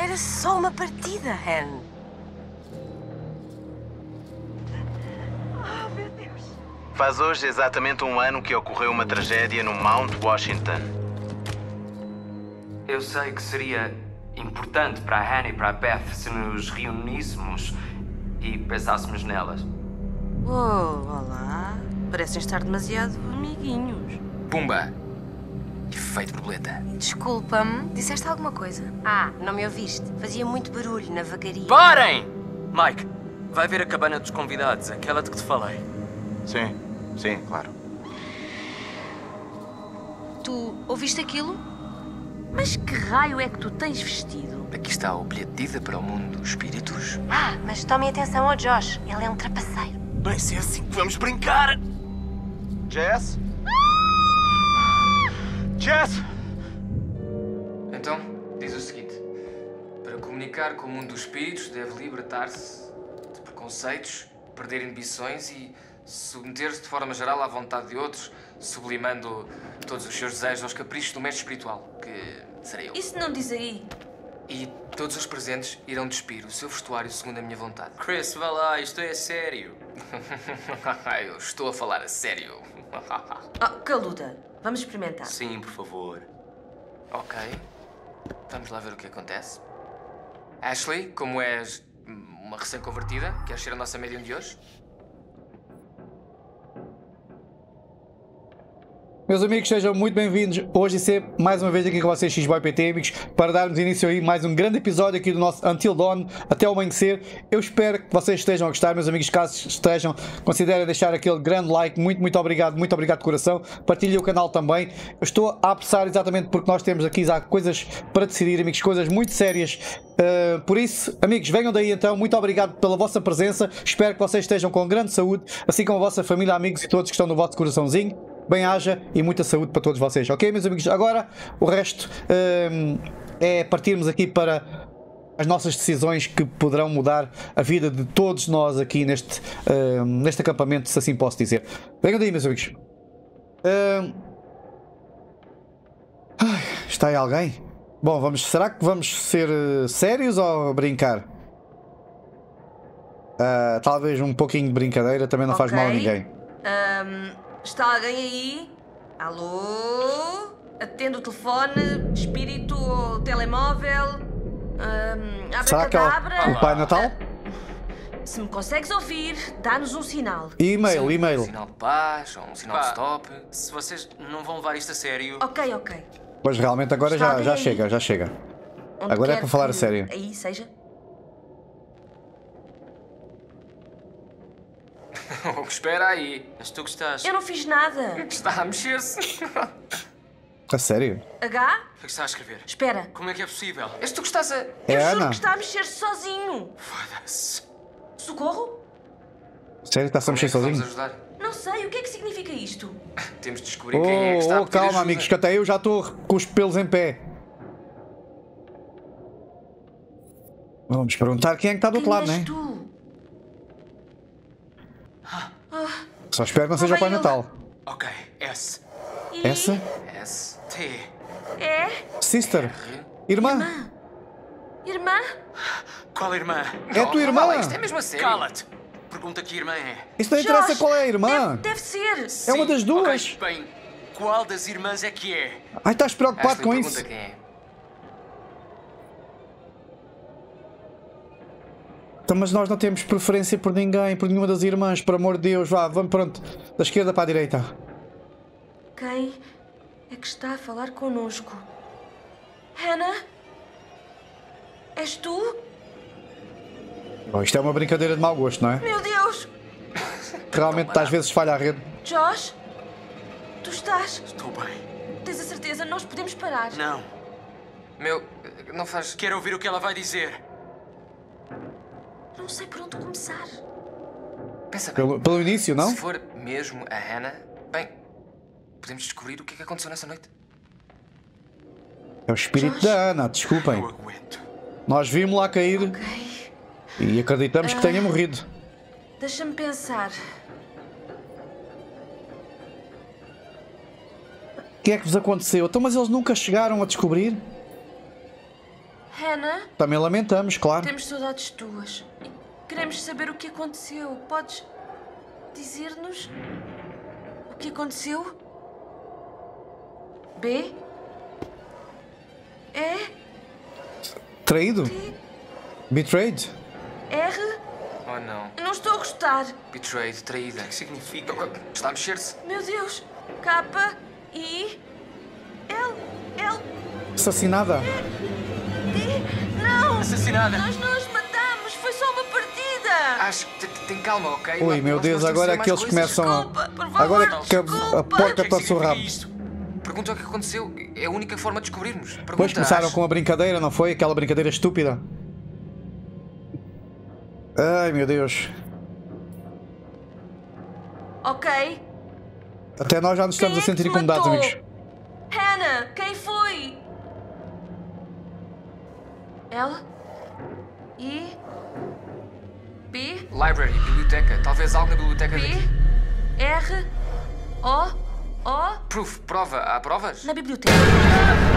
Era só uma partida, Hannah. Faz hoje exatamente um ano que ocorreu uma tragédia no Mount Washington. Eu sei que seria importante para a Hannah e para a Beth se nos reuníssemos e pensássemos nelas. Oh, olá. Parecem estar demasiado amiguinhos. Pumba! Efeito borboleta. Desculpa-me. Disseste alguma coisa? Ah, não me ouviste. Fazia muito barulho na vagaria. Parem! Mike, vai ver a cabana dos convidados, aquela de que te falei. Sim. Sim, claro. Tu ouviste aquilo? Mas que raio é que tu tens vestido? Aqui está o bilhete de ida para o mundo dos espíritos. Ah, mas tomem atenção ao Josh. Ele é um trapaceiro. Bem, se é assim que vamos brincar... Jess? Ah! Jess! Então, diz o seguinte. Para comunicar com o mundo dos espíritos, deve libertar-se de preconceitos, perder inibições e... submeter-se de forma geral à vontade de outros, sublimando todos os seus desejos aos caprichos do mestre espiritual, que serei eu. Isso não diz aí. E todos os presentes irão despir o seu vestuário segundo a minha vontade. Chris, vá lá, isto é sério. Eu estou a falar a sério. Oh, caluda, vamos experimentar. Sim, por favor. Ok, vamos lá ver o que acontece. Ashley, como és uma recém-convertida, queres ser a nossa médium de hoje? Meus amigos, sejam muito bem-vindos hoje e sempre, mais uma vez aqui com vocês, XboyPT, amigos, para darmos início aí mais um grande episódio aqui do nosso Until Dawn, até o amanhecer. Eu espero que vocês estejam a gostar, meus amigos, caso estejam, considerem deixar aquele grande like, muito obrigado de coração, partilhem o canal também. Eu estou a apressar exatamente porque nós temos aqui já coisas para decidir, amigos, coisas muito sérias. Por isso, amigos, venham daí então, muito obrigado pela vossa presença, espero que vocês estejam com grande saúde, assim como a vossa família, amigos e todos que estão no vosso coraçãozinho. Bem-aja e muita saúde para todos vocês, ok, meus amigos? Agora, o resto é partirmos aqui para as nossas decisões que poderão mudar a vida de todos nós aqui neste acampamento, se assim posso dizer. Venham daí, meus amigos. Ai, está aí alguém? Bom, será que vamos ser sérios ou brincar? Talvez um pouquinho de brincadeira também não faz mal a ninguém. Está alguém aí? Alô? Atende o telefone, espírito ou telemóvel? Será que é o Pai Natal? Se me consegues ouvir, dá-nos um sinal. E-mail, e-mail. Um sinal de paz ou um sinal de stop. Se vocês não vão levar isto a sério... Ok, ok. Pois realmente agora já chega. Onde agora é para falar a sério. Aí seja. Espera aí, mas tu gostaste? Eu não fiz nada. Está a mexer-se. A sério? H? O que está a escrever? Espera. Como é que é possível? És tu que estás a... Eu juro que está a mexer-se sozinho. Foda-se. Socorro? Sério, está-se a mexer sozinho? Não sei, o que é que significa isto? Temos de descobrir quem é que está a pedir calma, ajuda. Amigos, que até eu já estou com os pelos em pé. Vamos perguntar quem é que está do outro lado, não é? Só espero que não seja o Pai Natal. Ok, S. S? S. T. E. Sister. R. Irmã. Irmã? Qual irmã? É a tua irmã? Não, isto é mesmo a sério. Cala-te. Pergunta que irmã é. Isso não interessa qual é a irmã. Deve ser. Sim. É uma das duas. Okay, bem, qual das irmãs é que é? Ai, estás preocupado Ashley, com isso? Quem é. Mas nós não temos preferência por ninguém, por nenhuma das irmãs, por amor de Deus, vá, vamos pronto, da esquerda para a direita. Quem é que está a falar connosco? Hannah? És tu? Bom, isto é uma brincadeira de mau gosto, não é? Meu Deus! Realmente às vezes falha a rede. Josh? Tu estás? Estou bem. Tens a certeza? Nós podemos parar. Não. Meu, não faz... Quero ouvir o que ela vai dizer. Não sei por onde começar. Pensa bem. Pelo início, não? Se for mesmo a Hannah, bem, Podemos descobrir o que é que aconteceu nessa noite? É o espírito da Ana, desculpem. Nós vimos lá cair e acreditamos que tenha morrido. Deixa-me pensar. O que é que vos aconteceu? Então, mas eles nunca chegaram a descobrir? Hannah? Também lamentamos, claro. Temos saudades tuas. E queremos saber o que aconteceu. Podes dizer-nos o que aconteceu? B? E? Traído? T? Betrayed? R? Oh não. Não estou a gostar. Betrayed, traída. O que significa? Está a mexer-se. Meu Deus. K, I, L, L. Assassinada. Não! Assassinada! Nós não os matámos, foi só uma partida! Acho que tem calma, ok? Ui, meu Deus, agora é que eles começam a... Agora é que a porca passou rápido. Pergunta o que aconteceu, é a única forma de descobrirmos. Depois começaram com a brincadeira, não foi? Aquela brincadeira estúpida. Ai, meu Deus. Ok. Até nós já nos estamos a sentir incomodados, amigos. Hannah, quem foi? L, I, B, library, biblioteca, talvez algo na biblioteca B, daqui. R, O, O, proof, prova, há provas? Na biblioteca.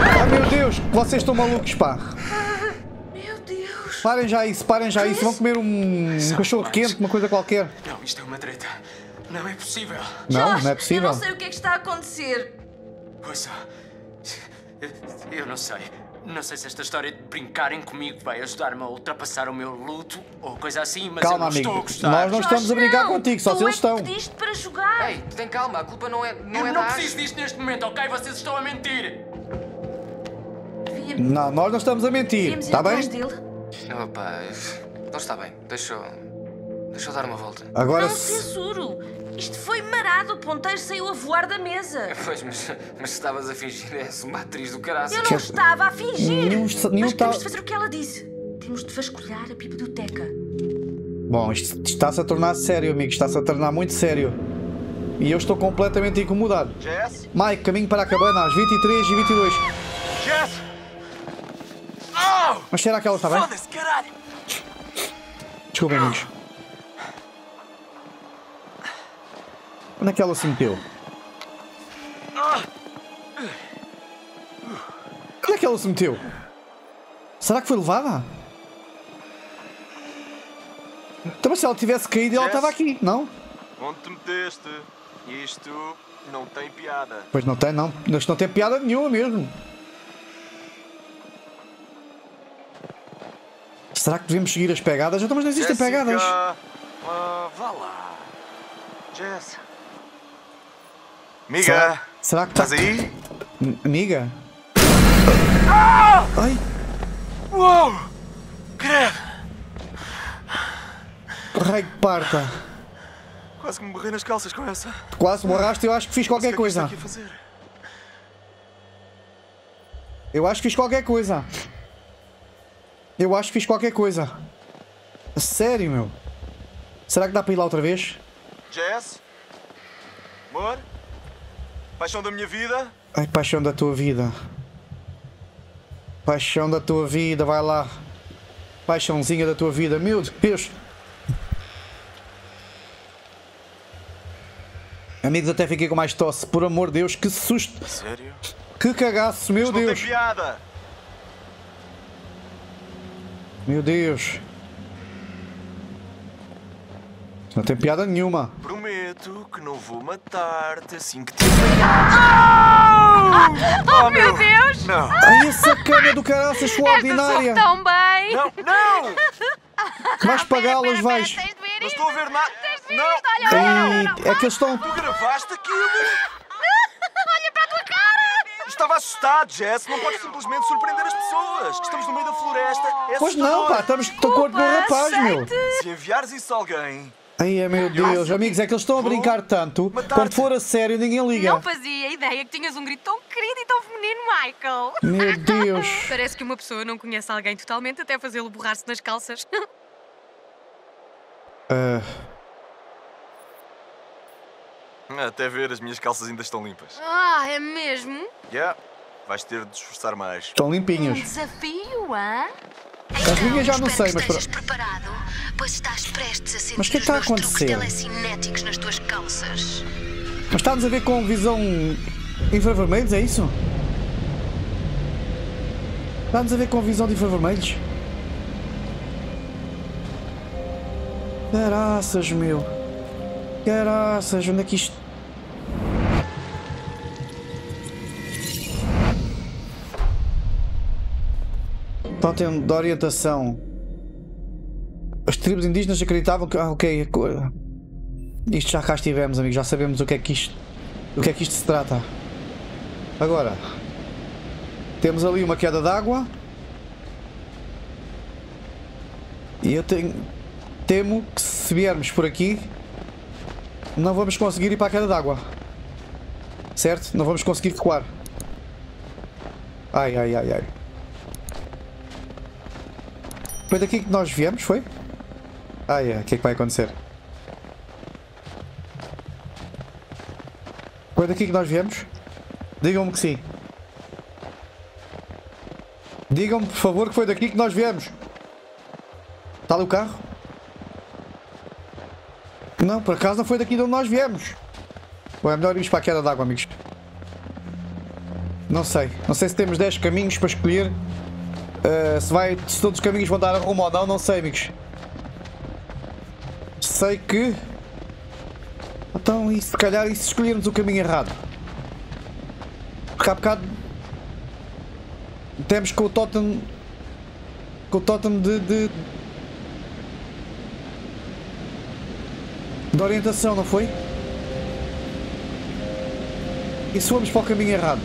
Ah, meu Deus, vocês estão malucos, pá. Ah, meu Deus. Parem já isso, vão comer um cachorro quente, uma coisa qualquer. Não, isto é uma treta, não é possível. Não, não é possível. Eu não sei o que é que está a acontecer. Pois é, eu não sei. Não sei se esta história de brincarem comigo vai ajudar-me a ultrapassar o meu luto ou coisa assim, mas calma, eu não estou a gostar. Nós não estamos a brincar contigo, só se eles estão. Tu pediste para jogar. Ei, tem calma, a culpa não é da Ashley. Eu não preciso disto neste momento, ok? Vocês estão a mentir. Não, nós não estamos a mentir, está bem? Opa, não está bem, deixa eu dar uma volta. Agora não censuro. Isto foi marado, o ponteiro saiu a voar da mesa. Pois, mas estavas a fingir, és uma atriz do caralho. Eu não estava a fingir. Mas temos de fazer o que ela disse. Temos de vasculhar a biblioteca. Bom, isto está-se a tornar sério, amigo. Está-se a tornar muito sério. E eu estou completamente incomodado. Jess? Mike, caminho para a cabana às 23 e 22. Jess? Oh! Mas será que ela está bem? Desculpem, amigos. Onde é que ela se meteu? Onde é que ela se meteu? Será que foi levada? Também se ela tivesse caído, ela estava aqui, não? Onde te meteste? Isto não tem piada. Pois não tem, não. Isto não tem piada nenhuma mesmo. Será que devemos seguir as pegadas? Então, mas não existem pegadas. Vá lá. Jess. Amiga, será que estás aí? Amiga? Ah! Ai! Uou! Credo! Rei de parta! Quase que me borrei nas calças com essa. Quase borraste, eu acho que fiz qualquer coisa. Eu acho que fiz qualquer coisa. Eu acho que fiz qualquer coisa. Sério, meu. Será que dá para ir lá outra vez? Jess? Amor? Paixão da minha vida? Ai, paixão da tua vida. Paixão da tua vida, vai lá. Paixãozinha da tua vida, meu Deus. Amigos, até fiquei com mais tosse. Por amor de Deus, que susto. Sério? Que cagaço, meu Deus. Não tem piada. Meu Deus. Não tem piada nenhuma. Prometo que não vou matar-te assim que te... Oh, meu Deus! Não! Ai, essa cana do caraças ordinária! Tão bem! Não, não! Vais pagá-las, vais! Não estou a ver nada! Não! É que eles estão... Tu gravaste aquilo? Olha para a tua cara! Estava assustado, Jess! Não podes simplesmente surpreender as pessoas! Que estamos no meio da floresta! É pois não, pá! Estamos de acordo com o rapaz, meu! Se enviares isso a alguém... Ai, meu Deus, amigos, é que eles estão a brincar tanto, quando for a sério ninguém liga. Não fazia ideia que tinhas um grito tão querido e tão feminino, Michael. Meu Deus. Parece que uma pessoa não conhece alguém totalmente até fazê-lo borrar-se nas calças. Até ver, as minhas calças ainda estão limpas. Ah, é mesmo? Yeah. Vais ter de esforçar mais. Estão limpinhas. Um desafio, hã? As minhas já não sei, mas... Estás preparado, pois estás prestes a sentir mas que os meus truques telecinéticos nas tuas calças. Mas está-nos a ver com visão infravermelhos, é isso? Está-nos a ver com visão de infravermelhos? Caraças, meu. Caraças, onde é que isto... Totem de orientação. As tribos indígenas acreditavam que... Ah, ok. Isto já cá estivemos, amigos. Já sabemos o que é que isto... O que é que isto se trata. Agora. Temos ali uma queda d'água. E eu tenho... Temo que se viermos por aqui... Não vamos conseguir ir para a queda d'água. Certo? Não vamos conseguir recuar. Ai, ai, ai, ai. Foi daqui que nós viemos, foi? Ah, é. O que é que vai acontecer? Foi daqui que nós viemos? Digam-me que sim. Digam-me, por favor, que foi daqui que nós viemos. Está ali o carro? Não, por acaso não foi daqui de onde nós viemos. Bom, é melhor irmos para a queda d'água, amigos. Não sei. Não sei se temos 10 caminhos para escolher. Se todos os caminhos vão dar rumo ou não, não sei, amigos. Sei que... Então, e se calhar, e se escolhermos o caminho errado? Porque há bocado... Temos com o totem... Com o totem de orientação, não foi? E se formos para o caminho errado?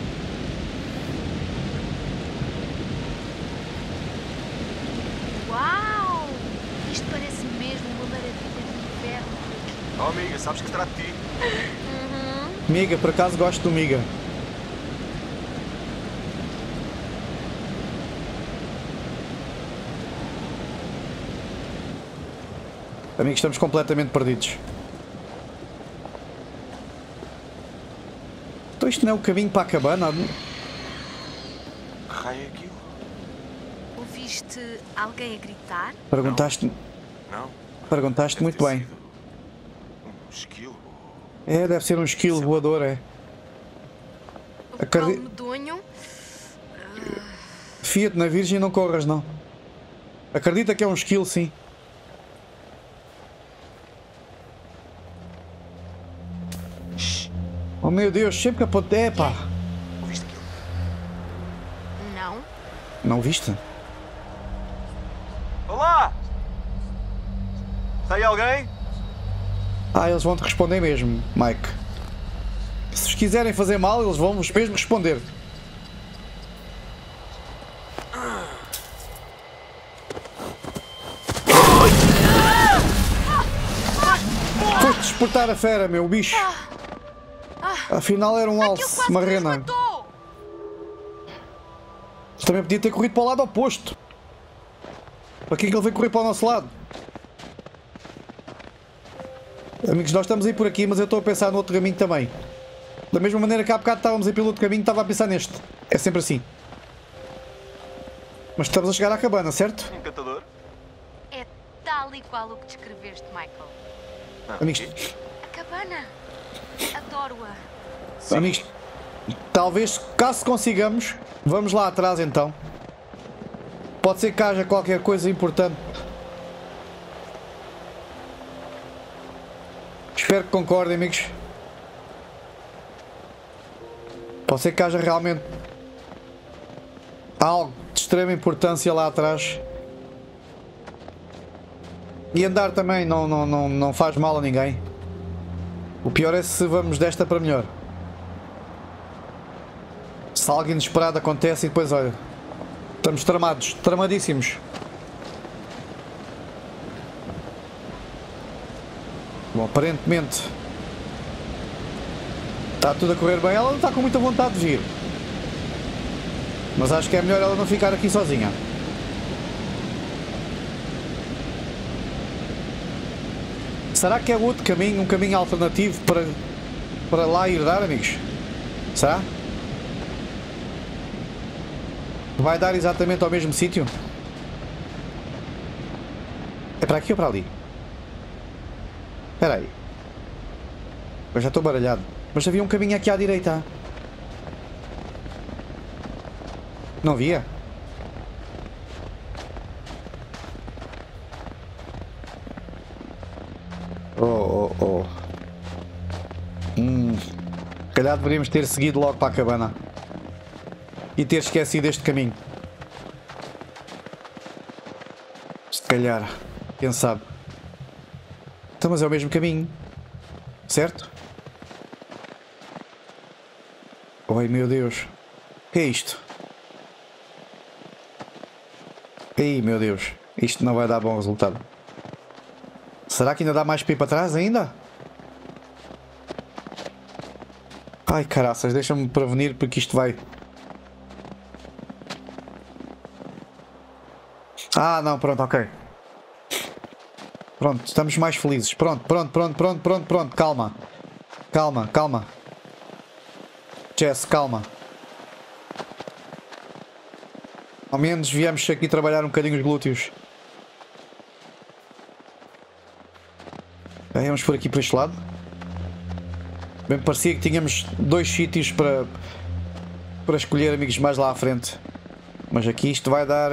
Oh, amiga, sabes que eu trato de ti. Uhum. Miga, por acaso gosto do Miga. Amigos, estamos completamente perdidos. Então isto não é o caminho para a cabana? Que raio é aquilo? Ouviste alguém a gritar? Perguntaste-me... Não. Perguntaste muito bem. Esquilo. É, deve ser um esquilo voador, é. Fia-te na Virgem, não corras, não. Acredita que é um esquilo, sim. Oh meu Deus, sempre que apontei, pá. Ouviste aquilo? Não. Não viste? Olá! Está aí alguém? Ah, eles vão-te responder mesmo, Mike. Se os quiserem fazer mal, eles vão-vos mesmo responder. Foste despertar a fera, meu bicho. Afinal era um alce, uma rena. Ele também podia ter corrido para o lado oposto. Para que é que ele veio correr para o nosso lado? Amigos, nós estamos a ir por aqui, mas eu estou a pensar no outro caminho também. Da mesma maneira que há bocado estávamos a ir pelo outro caminho, estava a pensar neste. É sempre assim. Mas estamos a chegar à cabana, certo? Encantador. É tal e qual o que descreveste, Michael. Ah, amigos... A cabana. Adoro-a. Amigos, talvez, caso consigamos, vamos lá atrás então. Pode ser que haja qualquer coisa importante. Espero que concordem, amigos. Pode ser que haja realmente algo de extrema importância lá atrás. E andar também não faz mal a ninguém. O pior é se vamos desta para melhor. Se algo inesperado acontece e depois, olha, estamos tramados, tramadíssimos. Bom, aparentemente está tudo a correr bem. Ela não está com muita vontade de vir, mas acho que é melhor ela não ficar aqui sozinha. Será que é outro caminho, um caminho alternativo para para lá ir dar, amigos? Será? Vai dar exatamente ao mesmo sítio? É para aqui ou para ali? Espera aí. Eu já estou baralhado. Mas havia um caminho aqui à direita. Não via? Calhar deveríamos ter seguido logo para a cabana e ter esquecido este caminho. Se calhar, quem sabe. Então, mas é o mesmo caminho, certo? Ai meu Deus, o que é isto? Ai meu Deus, isto não vai dar bom resultado. Será que ainda dá mais para ir para trás ainda? Ai caraças, deixa-me prevenir porque isto vai... Ah não, pronto, ok. Pronto, estamos mais felizes. Pronto, calma. Calma. Jess, calma. Ao menos viemos aqui trabalhar um bocadinho os glúteos. Aí vamos por aqui, para este lado. Bem, parecia que tínhamos dois sítios para escolher, amigos, mais lá à frente. Mas aqui isto vai dar...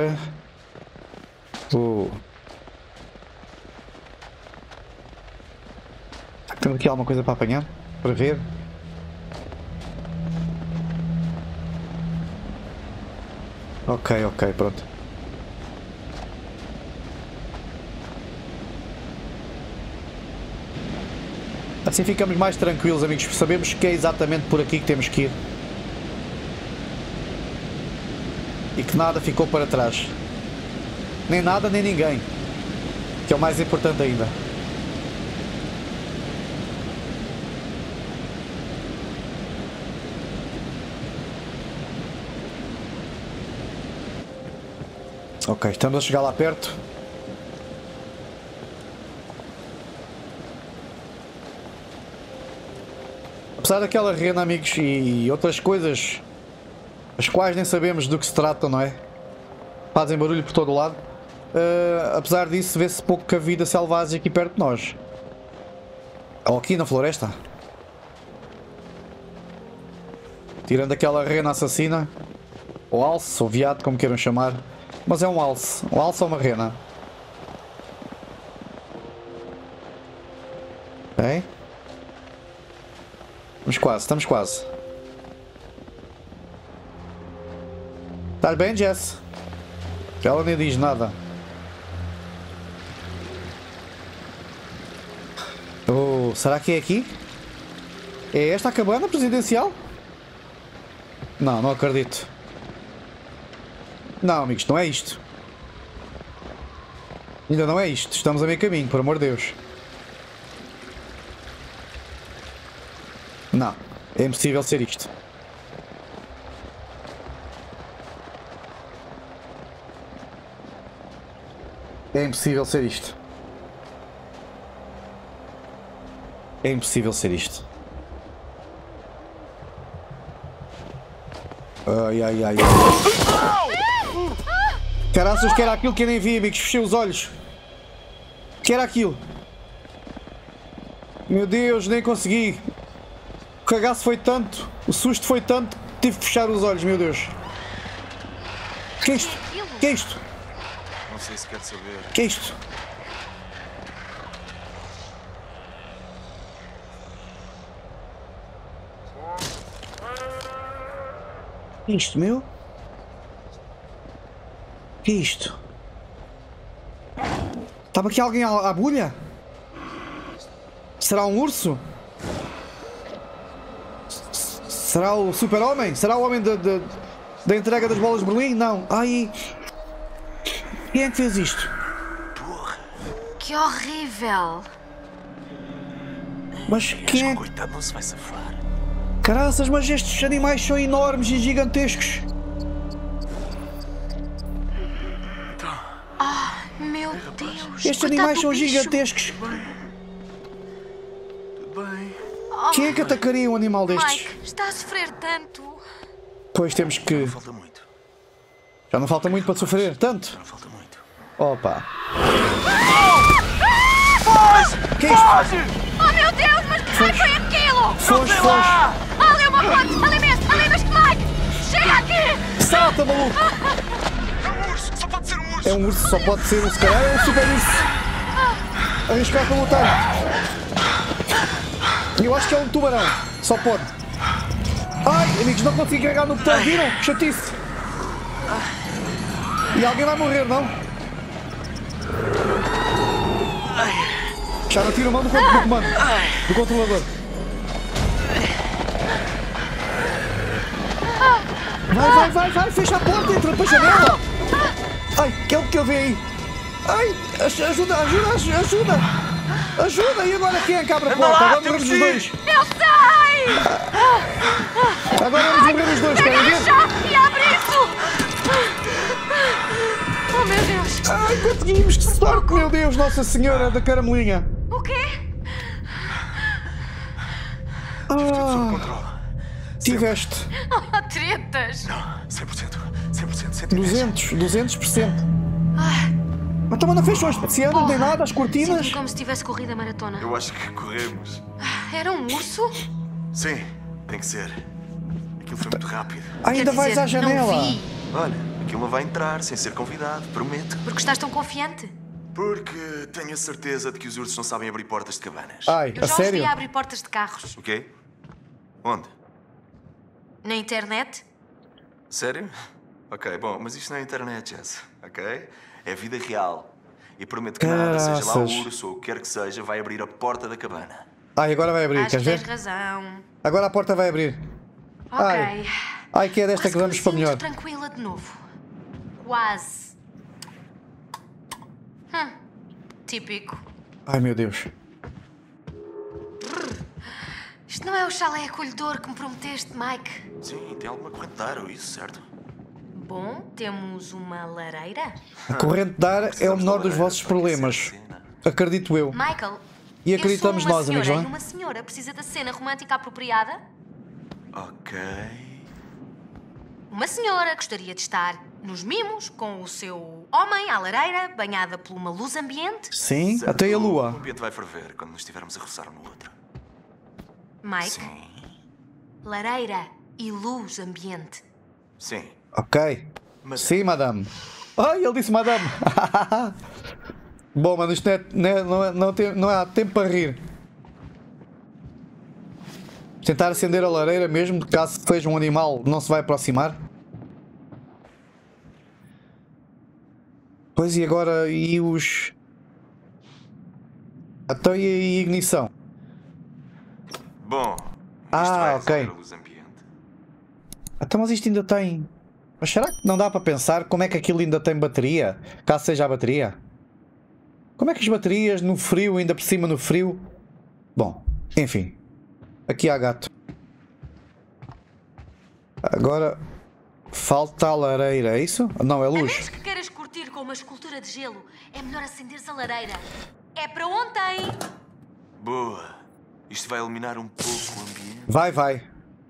Temos aqui alguma coisa para apanhar? Para ver? Ok, pronto. Assim ficamos mais tranquilos, amigos, sabemos que é exatamente por aqui que temos que ir. E que nada ficou para trás. Nem nada, nem ninguém. Que é o mais importante ainda. Ok, estamos a chegar lá perto. Apesar daquela rena, amigos, e outras coisas, as quais nem sabemos do que se trata, não é? Fazem barulho por todo o lado. Apesar disso, vê-se pouca vida selvagem aqui perto de nós. Ou aqui na floresta. Tirando aquela rena assassina. Ou alce, ou veado, como queiram chamar. Mas é um alce. Um alce ou uma rena. Ok? Estamos quase. Estás bem, Jess? Ela nem diz nada. Oh, será que é aqui? É esta a cabana presidencial? Não, não acredito. Não, amigos, não é isto. Ainda não é isto. Estamos a meio caminho, por amor de Deus. Não, é impossível ser isto. É impossível ser isto. Ai. Caraças, que era aquilo que eu nem vi, amigos. Fechei os olhos. Que era aquilo? Meu Deus, nem consegui. O cagaço foi tanto, o susto foi tanto, que tive que fechar os olhos, meu Deus. Que é isto? Que é isto? Não sei se quer saber. Que é isto? Que é isto, meu? Que é isto? Estava aqui alguém à bulha? Será um urso? Será o super-homem? Será o homem da entrega das bolas de Berlim? Não. Ai. Quem é que fez isto? Porra. Que horrível. Mas quem é? Coitado, não se vai safar. Caraças, mas estes animais são enormes e gigantescos. Oh, meu Deus. Estes animais são gigantescos. Tudo bem. Quem é que atacaria um animal destes? Mike, está a sofrer tanto. Pois temos que... Já não falta muito para sofrer tanto. Opa. Foge! Que é isto? Oh meu Deus, mas que raio foi aquilo? Foge, foge! Ali uma ponte! Ali mesmo! Ali mesmo, Mike! Chega aqui! Salta, maluco! É um urso! Só pode ser um urso! É um urso, só pode ser um urso! Caralho, é um super urso! Arriscar para lutar! Eu acho que é um tubarão! Só pode! Ai, amigos, não consigo carregar no botão! Viram? Chatice! E alguém vai morrer, não? Já não tiro a mão do comando, do controlador. Vai, vai, vai, vai, fecha a porta, entra para a janela. Ai, que é o que eu vi aí? Ai, ajuda, ajuda, ajuda. Ajuda, e agora quem é que abre a porta? Agora morremos os dois. Eu sei! Agora vamos morrer os dois, querem ver? E abre isso! Oh, meu Deus. Ai, conseguimos, que sorte, meu Deus, Nossa Senhora da Caramelinha. O quê? Ah, tiveste. Oh, tretas. Não, 100%. 100%. 200%. Ah. Mas também não fez só especial, não tem nada, as cortinas. Sinto-me como se tivesse corrido a maratona. Eu acho que corremos. Era um urso? Sim, tem que ser. Aquilo foi muito rápido. Ainda vais à janela. Não vi. Olha, aquilo vai entrar sem ser convidado, prometo. Porque estás tão confiante? Porque tenho a certeza de que os ursos não sabem abrir portas de cabanas. Ai, a sério? Eu já os vi abrir portas de carros. O quê? Onde? Na internet. Sério? Ok, bom, mas isto não é internet, Jess. Ok? É vida real. E prometo que nada, seja lá o urso ou o que quer que seja, vai abrir a porta da cabana. Ai, agora vai abrir, queres ver? Tens razão. Agora a porta vai abrir. Ok. Ai, que é desta que vamos para melhor. Tranquila de novo. Quase. Típico. Ai, meu Deus. Isto não é o chalé acolhedor que me prometeste, Mike? Sim, tem alguma corrente de ar ou isso, certo? Bom, temos uma lareira. A corrente de ar é o menor dos vossos problemas. Acredito eu. Michael, e acreditamos nós, amigos, não é? Uma senhora precisa da cena romântica apropriada? Ok. Uma senhora gostaria de estar nos mimos com o seu... homem à lareira, banhada por uma luz ambiente. Sim, certo. Até a lua. O ambiente vai ferver quando nos estivermos a roçar um no outro. Mike? Sim. Lareira e luz ambiente. Sim. Ok. Madame. Sim, madame. Ai, ele disse madame. Bom, mano, isto não há tempo para rir. Tentar acender a lareira mesmo, caso seja um animal, não se vai aproximar. Pois, e agora, e os... a toia e a ignição? Bom, ok. Então, mas isto ainda tem... Mas será que não dá para pensar como é que aquilo ainda tem bateria? Caso seja a bateria? Como é que as baterias no frio, ainda por cima no frio... Bom, enfim. Aqui há gato. Agora... falta a lareira, é isso? Não, é luz. Com uma escultura de gelo, é melhor acenderes a lareira. É para ontem. Boa. Isto vai eliminar um pouco o ambiente. Vai, vai.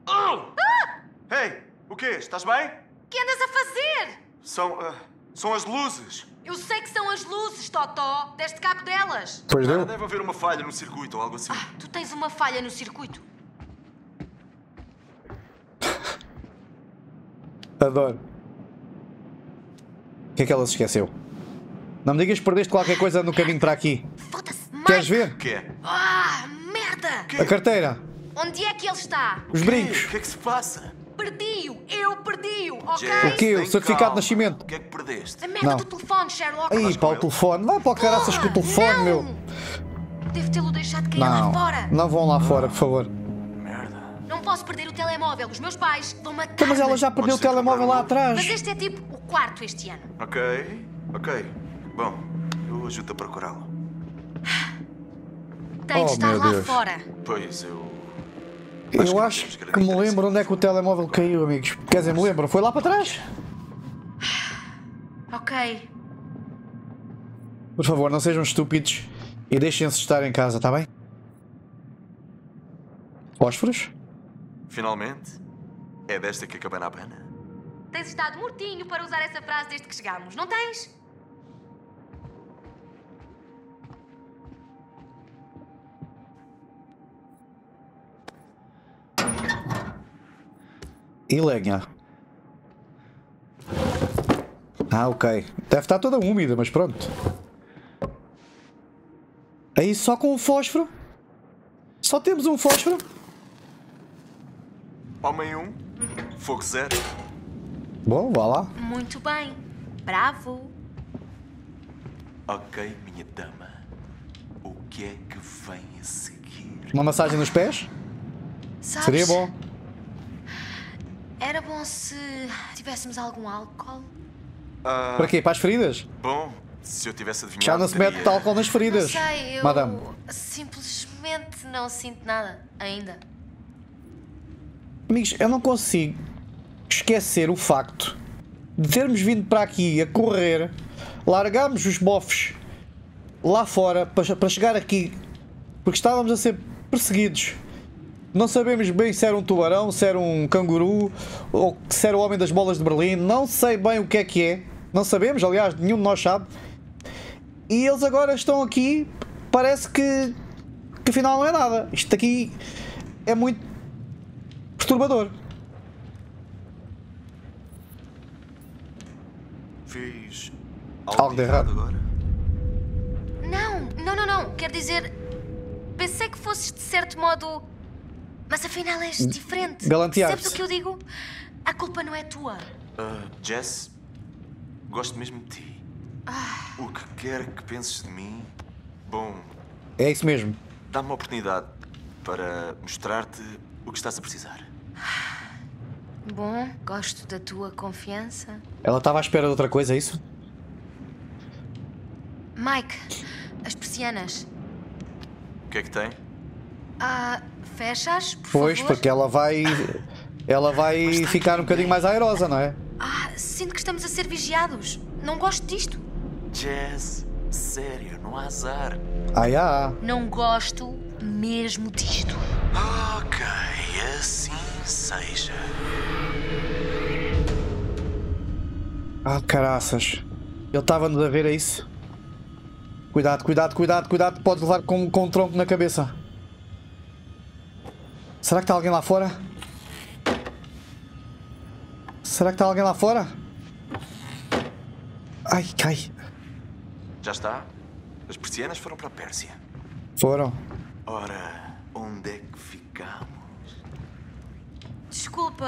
Oh! Ah! Ei, o quê? Estás bem? O que andas a fazer? São as luzes. Eu sei que são as luzes, Totó. Deste cabo delas. Pois não. Deve haver uma falha no circuito ou algo assim. Ah, tu tens uma falha no circuito. Adoro. O que é que ela se esqueceu? Não me digas que perdeste qualquer coisa no caminho para aqui. Foda-se, Mike. Queres ver? O quê? Ah, merda! Que? A carteira. Onde é que ele está? Os brincos. O que é que se passa? Perdi-o. Eu perdi-o, ok? O quê? O certificado de nascimento. O que é que perdeste? A merda do telefone, Sherlock. Aí, para o telefone. Vai para o caraças com o telefone, meu. Devo tê-lo deixado cair lá fora. Não vão lá fora, por favor. Não posso perder o telemóvel, os meus pais vão matar-me. Mas ela já perdeu o telemóvel lá atrás. Mas este é tipo o quarto este ano. Ok, ok. Bom, eu ajudo a procurá-lo. Tem de estar lá fora. Pois, eu acho que me lembro onde é que o telemóvel caiu, amigos. Quer dizer, me lembro, foi lá para trás. Ok. Por favor, não sejam estúpidos e deixem-se estar em casa, está bem? Fósforos? Finalmente. É desta que acaba na Habana. Tens estado mortinho para usar essa frase desde que chegámos, não tens? E lenha. Ah, ok. Deve estar toda úmida, mas pronto. Aí só com um fósforo? Só temos um fósforo? Homem 1, fogo 0. Bom, vá lá. Muito bem. Bravo. Ok, minha dama. O que é que vem a seguir? Uma massagem nos pés? Sabes? Seria bom. Era bom se tivéssemos algum álcool. Para quê? Para as feridas? Bom, se eu tivesse adivinhado... Já não se mete álcool nas feridas. Não sei, eu madame. Simplesmente não sinto nada ainda. Amigos, eu não consigo esquecer o facto de termos vindo para aqui a correr, largámos os bofes lá fora para chegar aqui, porque estávamos a ser perseguidos. Não sabemos bem se era um tubarão, se era um canguru, ou se era o homem das bolas de Berlim. Não sei bem o que é que é. Não sabemos, aliás, nenhum de nós sabe. E eles agora estão aqui, parece que afinal não é nada. Isto aqui é muito perturbador. Fiz algo de errado agora? Não. Quer dizer, pensei que fosses de certo modo... Mas afinal és diferente. Sabes o que eu digo? A culpa não é tua. Jess, gosto mesmo de ti. O que quer que penses de mim, bom... É isso mesmo. Dá-me uma oportunidade para mostrar-te o que estás a precisar. Bom, gosto da tua confiança. Ela estava à espera de outra coisa, é isso? Mike, as persianas. O que é que tem? Fechas, por favor? Pois, porque ela vai ficar um bocadinho mais airosa, não é? Sinto que estamos a ser vigiados. Não gosto disto. Jess, sério, não há azar. Não gosto mesmo disto. Ok, assim seja. Caraças. Ele estava-nos a ver, é isso? Cuidado, pode levar com um tronco na cabeça. Será que está alguém lá fora? Ai, cai. Já está. As persianas foram para a Pérsia. Foram. Ora, onde é que ficamos? Desculpa.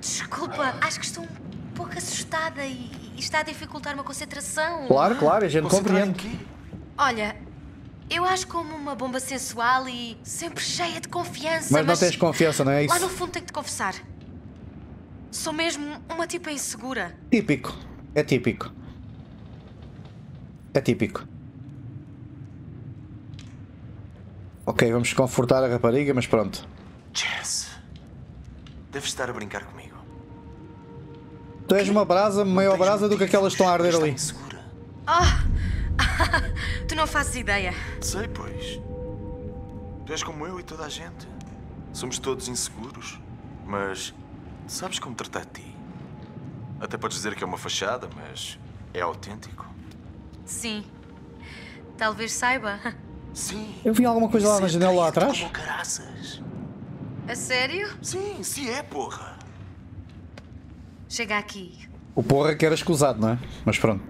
Desculpa. Acho que estou um pouco assustada e está a dificultar uma concentração. Claro. A gente compreende. Olha... Eu acho como uma bomba sensual e sempre cheia de confiança, mas... não tens confiança, não é isso? Lá no fundo tenho que te confessar. Sou mesmo uma tipa insegura. Típico. É típico. Ok, vamos confortar a rapariga, mas pronto. Jess, deves estar a brincar comigo. Tu és uma brasa, maior brasa do que aquelas que estão a arder ali. Tu não fazes ideia. Sei, pois. Tu és como eu e toda a gente. Somos todos inseguros. Mas sabes como tratar de ti. Até podes dizer que é uma fachada, mas é autêntico. Sim. Talvez saiba. Sim. Eu vi alguma coisa lá na janela lá atrás. Como caraças. A sério? Sim, é porra. Chega aqui. O porra que era escusado, não é? Mas pronto.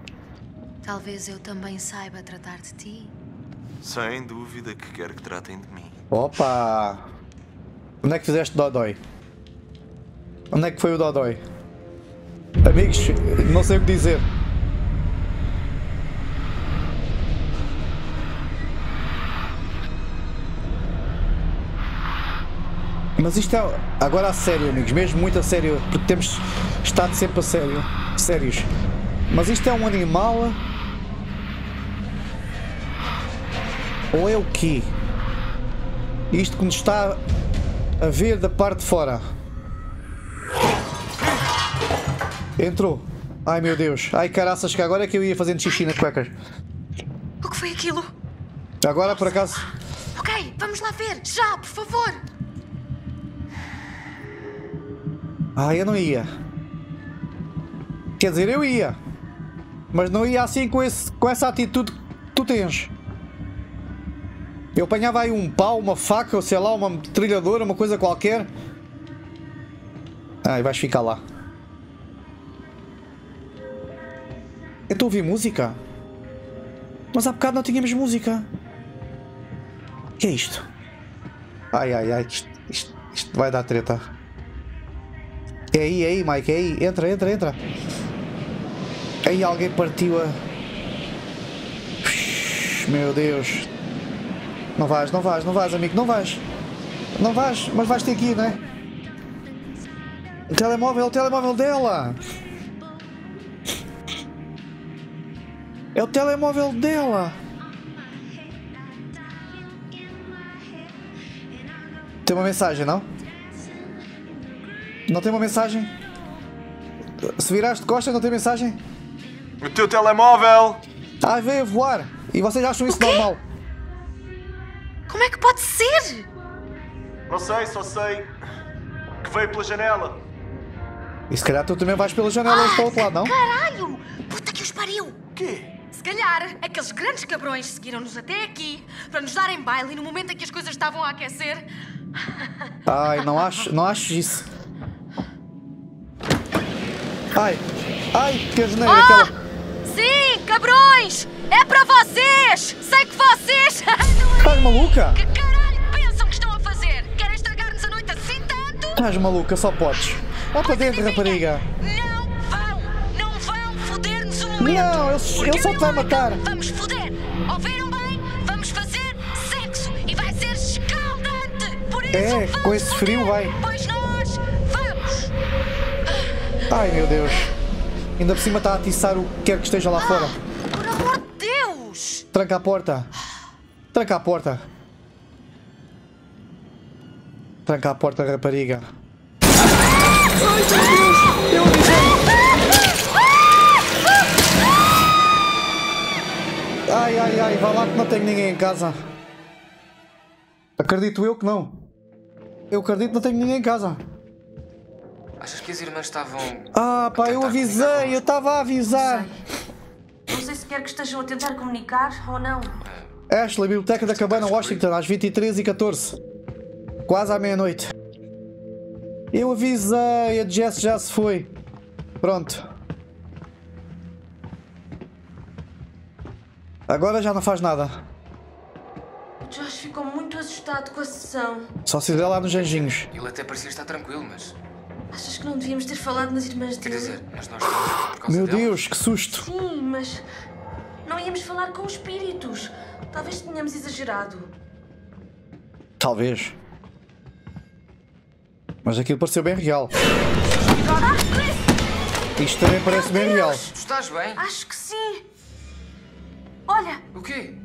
Talvez eu também saiba tratar de ti. Sem dúvida que quero que tratem de mim. Opa! Onde é que fizeste dodói? Onde é que foi o dodói? Amigos, não sei o que dizer. Mas isto é agora a sério, amigos. Mesmo muito a sério. Porque temos estado sempre a sério. Sérios. Mas isto é um animal... Ou é o quê? Isto que nos está a ver da parte de fora. Entrou. Ai meu Deus. Ai caraças, que agora é que eu ia fazendo xixi nas cuecas. O que foi aquilo? Agora por acaso... Ok, Ok, vamos lá ver. Já, por favor. Ah, eu não ia. Quer dizer, eu ia. Mas não ia assim com essa atitude que tu tens. Eu apanhava aí um pau, uma faca, ou sei lá, uma trilhadora, uma coisa qualquer. Ah, e vais ficar lá. Eu estou a ouvir música? Mas há bocado não tínhamos música. O que é isto? Ai, ai, ai, isto vai dar treta. É aí, Mike, é aí. Entra, entra, entra. Aí alguém partiu a... Meu Deus. Não vais, não vais, não vais, amigo, não vais. Não vais, mas vais ter que ir, não é? O telemóvel dela. É o telemóvel dela. Tem uma mensagem, não? Não tem uma mensagem? Se viraste de costas, não tem mensagem? O teu telemóvel! Ah, veio a voar! E vocês acham isso normal? Como é que pode ser? Não sei, só sei que veio pela janela. E se calhar tu também vais pela janela para o outro lado, não? Caralho! Puta que os pariu! O quê? Se calhar, aqueles grandes cabrões seguiram-nos até aqui para nos darem baile no momento em que as coisas estavam a aquecer. Ai, não acho isso. Ai, ai, que asneira aquela... Sim, cabrões! É para vocês! Sei que vocês... Estás maluca? Que caralho pensam que estão a fazer? Querem estragar-nos a noite assim tanto? Estás maluca, só podes. Vai para dentro, rapariga. Não vão foder-nos um momento. Não, ele só te vai matar. Vamos foder, ouviram bem? Vamos fazer sexo e vai ser escaldante. Por isso com esse frio vai. Pois nós vamos. Ai, meu Deus. Ainda por cima está a atiçar o que quer que esteja lá fora. Por amor de Deus. Tranca a porta. Tranca a porta. Tranca a porta, rapariga. Ai, meu Deus! Eu avisei! Ai, ai, ai, vá lá que não tenho ninguém em casa. Acredito eu que não. Eu acredito que não tenho ninguém em casa. Achas que as irmãs estavam... Ah, pá, eu avisei, eu estava a avisar. Não sei se quer que estejam a tentar comunicar ou não. Ashley, biblioteca da Cabana, Washington, às 23h14. Quase à meia-noite. Eu avisei, a Jess já se foi. Pronto. Agora já não faz nada. O Josh ficou muito assustado com a sessão. Só se der lá nos anjinhos. Ele até parecia estar tranquilo, mas... Achas que não devíamos ter falado nas irmãs dele? Quer dizer, mas nós estamos por causa delas. Meu Deus, que susto. Sim, mas... Não íamos falar com os espíritos. Talvez tenhamos exagerado. Talvez. Mas aquilo pareceu bem real. Isto também parece bem real. Tu estás bem? Acho que sim. Olha. O quê?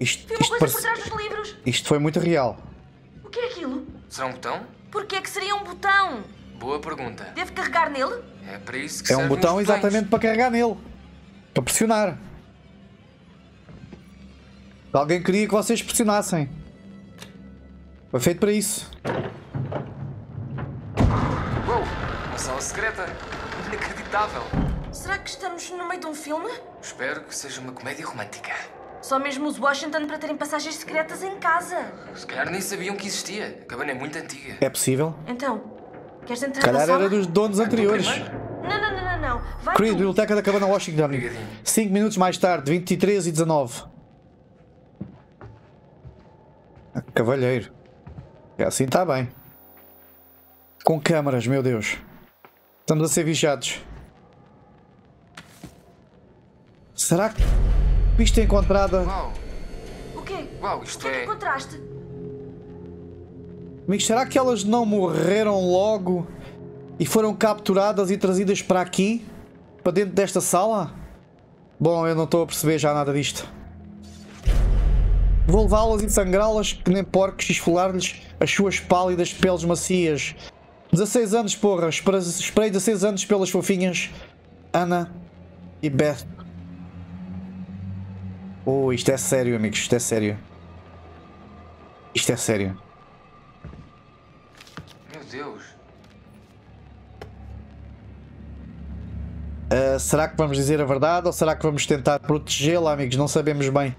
Isto, uma coisa por trás dos livros. Isto foi muito real. O que é aquilo? Será um botão? Porquê é que seria um botão? Boa pergunta. Devo carregar nele? É para isso que serve. É um botão exatamente para carregar nele. Para pressionar. Alguém queria que vocês pressionassem. Foi feito para isso. Sala secreta. Inacreditável. Será que estamos no meio de um filme? Espero que seja uma comédia romântica. Só mesmo os Washington para terem passagens secretas em casa. Se calhar nem sabiam que existia. A cabana é muito antiga. É possível? Então, queres entrar na sala? Calhar era dos donos anteriores. Não. Vai Creed, biblioteca da Cabana Washington. 5 minutos mais tarde, 23h19. Cavalheiro. É assim, está bem. Com câmaras, meu Deus. Estamos a ser vigiados. Será que isto é encontrada? Uau. O quê? Uau, isto é... O que é que encontraste? Amigos, será que elas não morreram logo e foram capturadas e trazidas para aqui? Para dentro desta sala? Bom, eu não estou a perceber já nada disto. Vou levá-las e sangrá-las que nem porcos e esfolar-lhes as suas pálidas peles macias. 16 anos, porra. Esperei 16 anos pelas fofinhas Hannah e Beth. Oh, isto é sério, amigos. Isto é sério. Isto é sério. Meu Deus. Será que vamos dizer a verdade ou será que vamos tentar protegê-la, amigos? Não sabemos bem.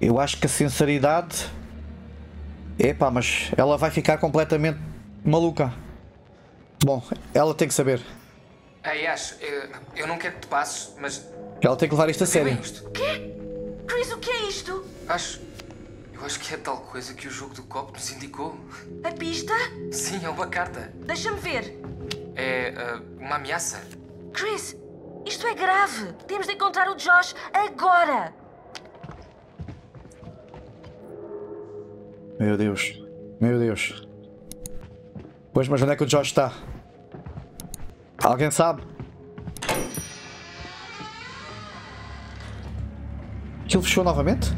Eu acho que a sinceridade... Epá, mas ela vai ficar completamente maluca. Bom, ela tem que saber. Ei, Ash, eu não quero que te passes, mas... Ela tem que levar isto a sério. Quê? Chris, o que é isto? Eu acho que é tal coisa que o jogo do copo nos indicou. A pista? Sim, é uma carta. Deixa-me ver. É uma ameaça. Chris, isto é grave. Temos de encontrar o Josh agora. Meu Deus. Meu Deus. Pois, mas onde é que o Josh está? Alguém sabe? Aquilo fechou novamente?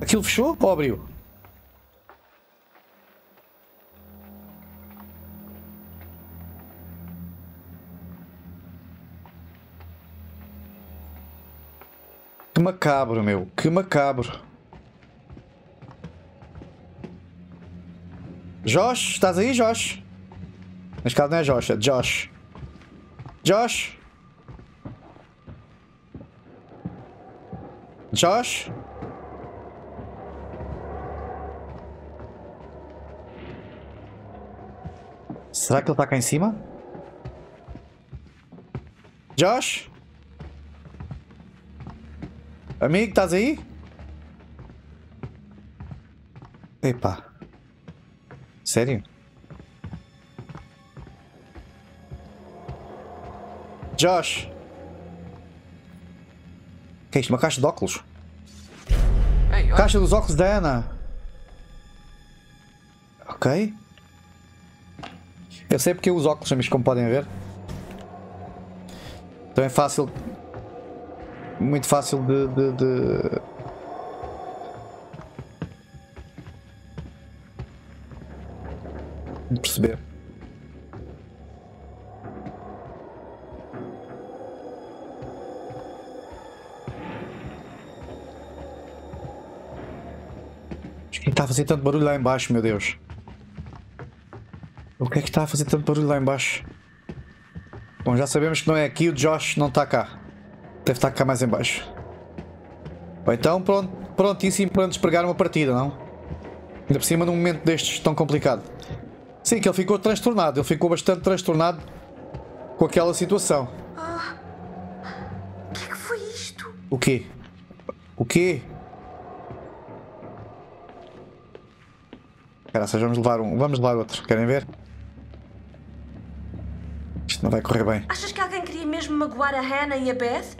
Aquilo fechou ou abriu? Que macabro, meu. Que macabro. Josh, estás aí, Josh? Neste caso não é Josh, é Josh. Josh? Josh? Será que ele está cá em cima? Josh? Amigo, estás aí? Epá. Sério? Josh? O que é isto? Uma caixa de óculos? Ei, caixa dos óculos da Hannah. Ok. Eu sei porque eu uso óculos, amigos, como podem ver. Então é fácil. Muito fácil de... de perceber. Acho que está a fazer tanto barulho lá embaixo, meu Deus. O que é que está a fazer tanto barulho lá embaixo? Bom, já sabemos que não é aqui, o Josh não está cá. Deve estar cá mais embaixo. Ou então pronto, prontíssimo para despregar uma partida, não? Ainda por cima num momento destes tão complicado. Sim, que ele ficou transtornado. Ele ficou bastante transtornado com aquela situação. O que é que foi isto? O quê? O quê? Caraças, vamos levar um. Vamos levar outro. Querem ver? Isto não vai correr bem. Achas que alguém queria mesmo magoar a Hannah e a Beth?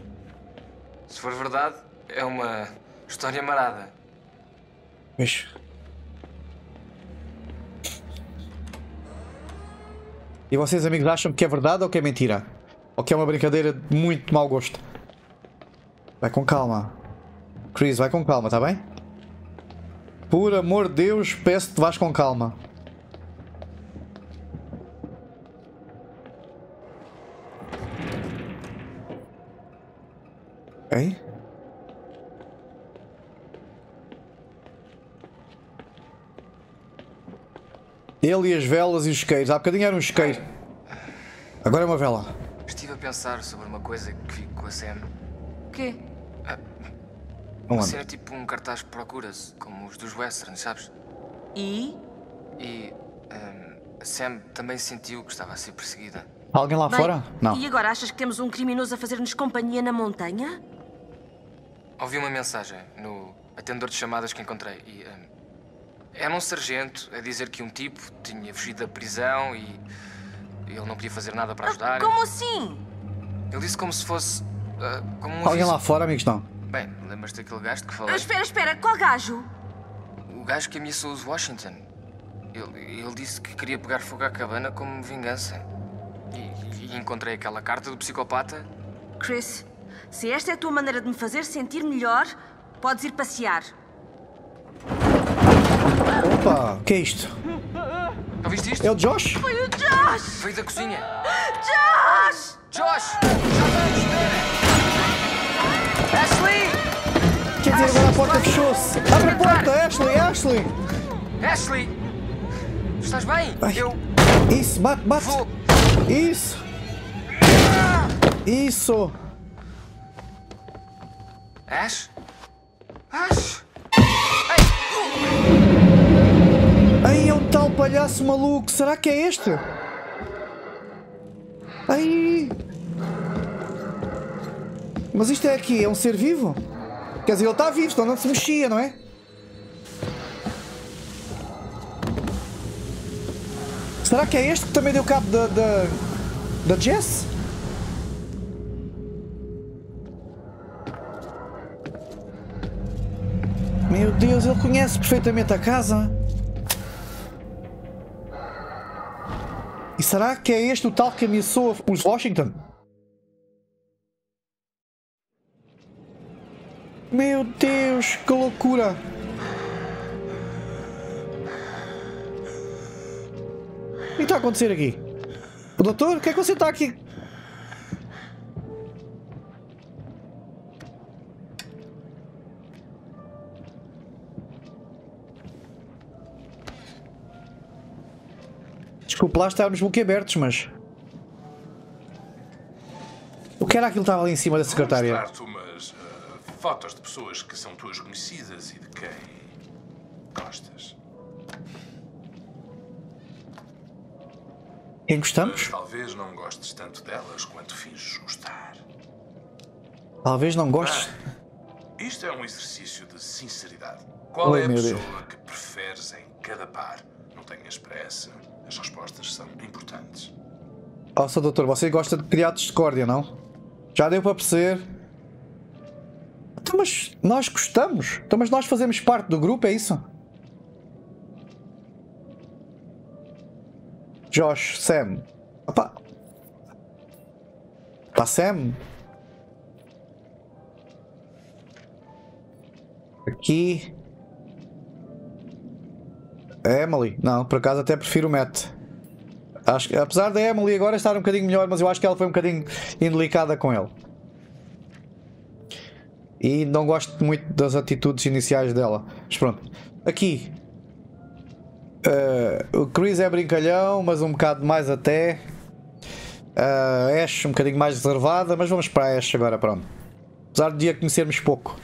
Se for verdade, é uma história marada. Bicho. E vocês, amigos, acham que é verdade ou que é mentira? Ou que é uma brincadeira de muito mau gosto? Vai com calma. Chris, vai com calma, tá bem? Por amor de Deus, peço-te, vais com calma. Hein? Ele e as velas e os isqueiros. Há bocadinho era um isqueiro. Agora é uma vela. Estive a pensar sobre uma coisa que vi com a Sam. O quê? Uma cena tipo um cartaz procura-se, como os dos westerns, sabes? E Sam também sentiu que estava a ser perseguida. Alguém lá fora? Não. E agora achas que temos um criminoso a fazer-nos companhia na montanha? Ouvi uma mensagem no atendedor de chamadas que encontrei e... era um sargento a dizer que um tipo tinha fugido da prisão e ele não podia fazer nada para ajudar. Como assim? Ele disse como se fosse... como um alguém lá fora, amigos, não? Bem, lembras-te daquele gajo que falei? Espera, qual gajo? O gajo que ameaçou os Washington. Ele disse que queria pegar fogo à cabana como vingança. E encontrei aquela carta do psicopata. Chris, se esta é a tua maneira de me fazer sentir melhor, podes ir passear. Opa, o que é isto? Talvez isto? É o Josh? Foi o Josh! Foi da cozinha! Josh! Josh! Já vamos, espera! Ashley! Quer dizer, agora a porta fechou-se! Abre a porta, Ashley! Ashley! Ashley! Estás bem? Ai. Eu... Isso, bate, bate! Vou. Isso! Isso! Ash? Ash? Ai, é um tal palhaço maluco! Será que é este? Ai! Mas isto é aqui, é um ser vivo? Quer dizer, ele está vivo, senão não se mexia, não é? Será que é este que também deu cabo da Jess? Meu Deus, ele conhece perfeitamente a casa. E será que é este o tal que ameaçou os Washington? Meu Deus, que loucura! O que está a acontecer aqui? O doutor, o que é que você está aqui? Desculpe lá estarmos boquiabertos, mas... O que era aquilo que estava ali em cima da secretária? Vou mostrar-te umas fotos de pessoas que são tuas conhecidas e de quem gostas. Quem gostamos? Mas talvez não gostes tanto delas quanto finges gostar. Talvez não gostes? Bem, isto é um exercício de sinceridade. Qual é a pessoa que preferes em cada par? Não tenhas pressa. As respostas são importantes. Nossa, doutor, você gosta de criar discórdia, não? Já deu para perceber. Então, mas nós gostamos. Então, mas nós fazemos parte do grupo, é isso? Josh, Sam. Opa. Tá, Sam? Aqui... A Emily, não, por acaso até prefiro o Matt. Acho que, apesar da Emily agora estar um bocadinho melhor, mas eu acho que ela foi um bocadinho indelicada com ele. E não gosto muito das atitudes iniciais dela. Mas pronto, aqui o Chris é brincalhão, mas um bocado mais até. Ash um bocadinho mais reservada, mas vamos para a Ash agora, pronto. Apesar de a conhecermos pouco.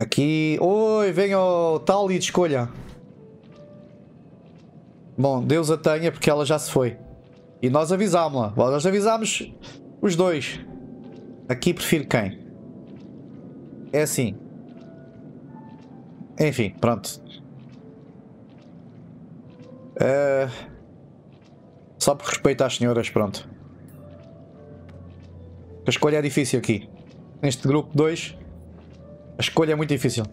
Aqui... Oi, vem o tal e de escolha. Bom, Deus a tenha, porque ela já se foi. E nós avisámos-la. Nós avisámos os dois. Aqui prefiro quem? É assim. Enfim, pronto. Só por respeito às senhoras, pronto. A escolha é difícil aqui. Neste grupo 2... A escolha é muito difícil.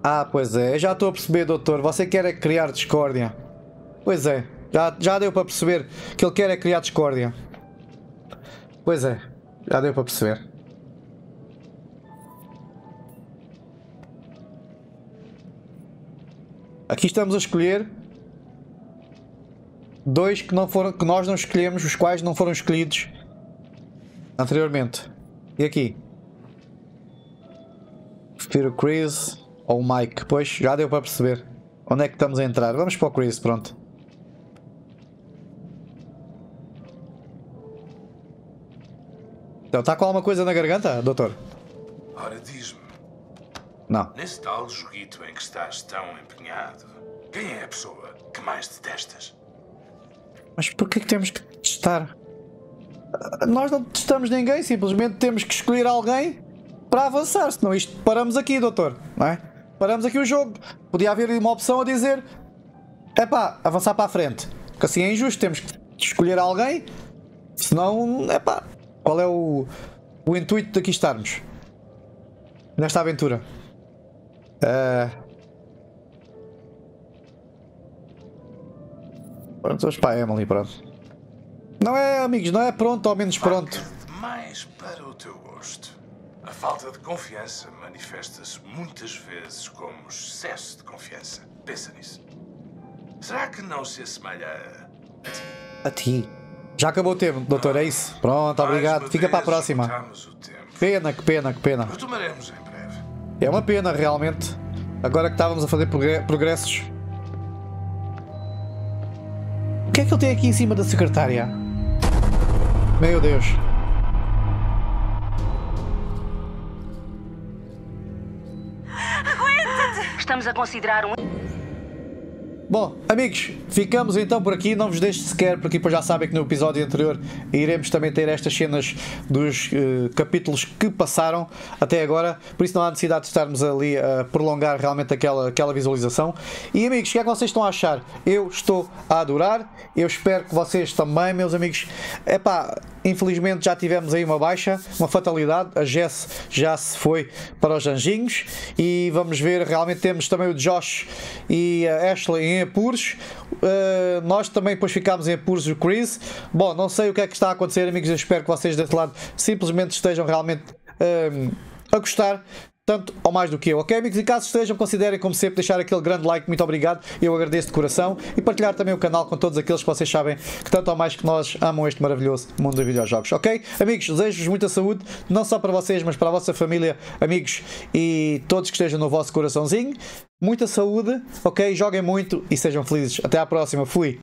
Ah, pois é. Eu já estou a perceber, doutor. Você quer é criar discórdia. Pois é. Já deu para perceber que ele quer é criar discórdia. Pois é. Já deu para perceber. Aqui estamos a escolher dois que, não foram, que nós não escolhemos, os quais não foram escolhidos anteriormente. E aqui? Prefiro o Chris ou o Mike? Pois, já deu para perceber. Onde é que estamos a entrar? Vamos para o Chris, pronto. Então, está com alguma coisa na garganta, doutor? Ora, diz-me. Não. Nesse tal joguito em que estás tão empenhado, quem é a pessoa que mais detestas? Mas porquê que temos que testar? Nós não testamos ninguém, simplesmente temos que escolher alguém para avançar, senão isto paramos aqui, doutor, não é? Paramos aqui o jogo. Podia haver uma opção a dizer epá, avançar para a frente, porque assim é injusto, temos que escolher alguém, senão, epá, qual é o intuito de aqui estarmos nesta aventura? Pronto, vamos para a Emily, pronto. Não é, amigos, não é pronto, ao menos pronto. Demais para o teu gosto. A falta de confiança manifesta-se muitas vezes como excesso de confiança. Pensa nisso. Será que não se assemelha a ti? A ti? Já acabou o tempo, doutor, é isso? Pronto, obrigado. Fica para a próxima. Pena, que pena, que pena. Retomaremos em breve. É uma pena, realmente. Agora que estávamos a fazer progressos. O que é que ele tem aqui em cima da secretária? Meu Deus. Aguenta-te! Estamos a considerar um... Bom, amigos, ficamos então por aqui. Não vos deixo sequer, porque depois já sabem que no episódio anterior iremos também ter estas cenas dos capítulos que passaram até agora. Por isso não há necessidade de estarmos ali a prolongar realmente aquela visualização. E amigos, o que é que vocês estão a achar? Eu estou a adorar. Eu espero que vocês também, meus amigos. Epá, infelizmente já tivemos aí uma baixa, uma fatalidade. A Jess já se foi para os anjinhos. E vamos ver, realmente temos também o Josh e a Ashley em apuros, nós também depois ficámos em apuros, o Chris. Bom, não sei o que é que está a acontecer, amigos. Eu espero que vocês desse lado simplesmente estejam realmente a gostar, tanto ou mais do que eu, ok, amigos? E caso estejam, considerem como sempre deixar aquele grande like, muito obrigado, eu agradeço de coração, e partilhar também o canal com todos aqueles que vocês sabem que tanto ou mais que nós amam este maravilhoso mundo dos videojogos, ok? Amigos, desejo-vos muita saúde, não só para vocês, mas para a vossa família, amigos, e todos que estejam no vosso coraçãozinho. Muita saúde, ok? Joguem muito e sejam felizes. Até à próxima. Fui!